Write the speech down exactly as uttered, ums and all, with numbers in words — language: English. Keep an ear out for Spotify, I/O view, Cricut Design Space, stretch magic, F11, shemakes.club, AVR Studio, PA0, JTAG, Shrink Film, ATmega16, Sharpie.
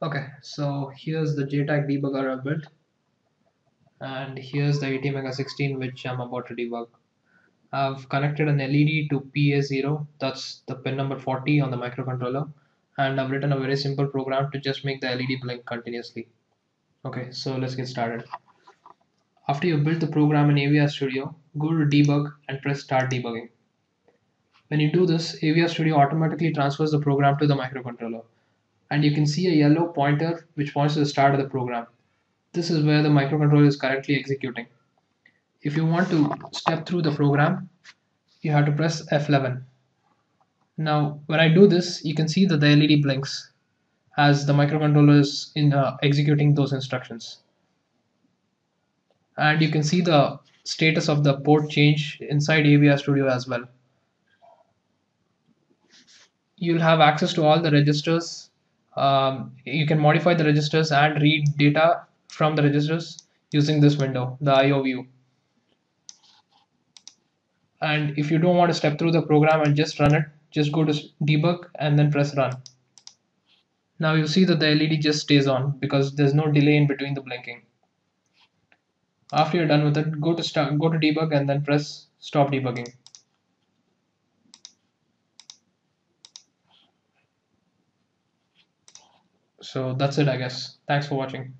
Okay, so here's the J TAG debugger I've built, and here's the A T mega sixteen which I'm about to debug. I've connected an L E D to P A zero, that's the pin number forty on the microcontroller, and I've written a very simple program to just make the L E D blink continuously. Okay, so let's get started. After you've built the program in A V R Studio, go to debug and press start debugging. When you do this, A V R Studio automatically transfers the program to the microcontroller. And you can see a yellow pointer which points to the start of the program. This is where the microcontroller is currently executing. If you want to step through the program, you have to press F eleven. Now when I do this, you can see that the L E D blinks as the microcontroller is in, uh, executing those instructions. And you can see the status of the port change inside A V R Studio as well. You'll have access to all the registers. Um, you can modify the registers and read data from the registers using this window, the I O view. And if you don't want to step through the program and just run it, just go to debug and then press run. Now you see that the L E D just stays on because there's no delay in between the blinking. After you're done with it, go to start, go to debug and then press stop debugging. So that's it, I guess. Thanks for watching.